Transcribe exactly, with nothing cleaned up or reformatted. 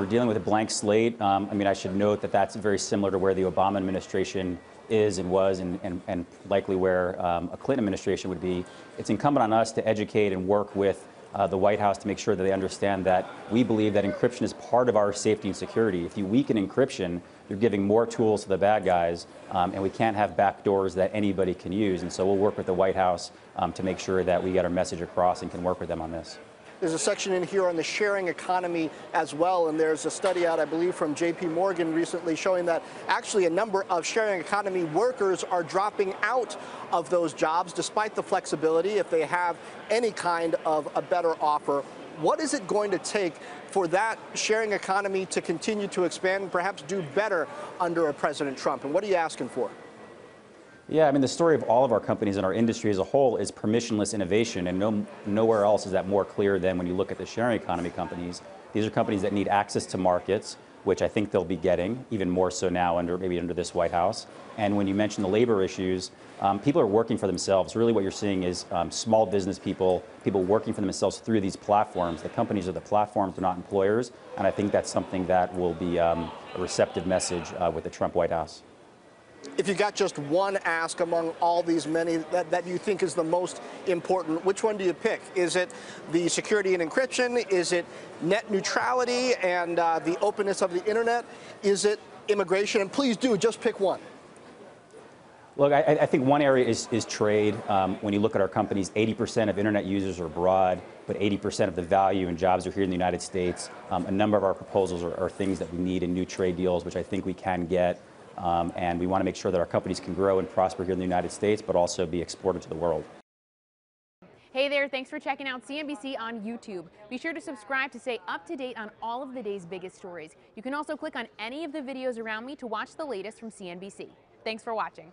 We're dealing with a blank slate. Um, I mean, I should note that that's very similar to where the Obama administration is and was and, and, and likely where um, a Clinton administration would be. It's incumbent on us to educate and work with uh, the White House to make sure that they understand that we believe that encryption is part of our safety and security. If you weaken encryption, you're giving more tools to the bad guys, um, and we can't have back doors that anybody can use. And so we'll work with the White House um, to make sure that we get our message across and can work with them on this. There's a section in here on the sharing economy as well, and there's a study out, I believe, from J P Morgan recently showing that actually a number of sharing economy workers are dropping out of those jobs despite the flexibility if they have any kind of a better offer. What is it going to take for that sharing economy to continue to expand and perhaps do better under a President Trump? And what are you asking for? Yeah, I mean, the story of all of our companies and our industry as a whole is permissionless innovation, and no, nowhere else is that more clear than when you look at the sharing economy companies. These are companies that need access to markets, which I think they'll be getting, even more so now under maybe under this White House. And when you mention the labor issues, um, people are working for themselves. Really what you're seeing is um, small business people, people working for themselves through these platforms. The companies are the platforms, they're not employers, and I think that's something that will be um, a receptive message uh, with the Trump White House. If you got just one ask among all these many that, that you think is the most important, which one do you pick? Is it the security and encryption? Is it net neutrality and uh, the openness of the internet? Is it immigration? And please do just pick one. Look, I, I think one area is, is trade. Um, when you look at our companies, eighty percent of internet users are abroad, but eighty percent of the value and jobs are here in the United States. Um, a number of our proposals are, are things that we need in new trade deals, which I think we can get. Um, and we want to make sure that our companies can grow and prosper here in the United States, but also be exported to the world. Hey there, thanks for checking out C N B C on YouTube. Be sure to subscribe to stay up to date on all of the day's biggest stories. You can also click on any of the videos around me to watch the latest from C N B C. Thanks for watching.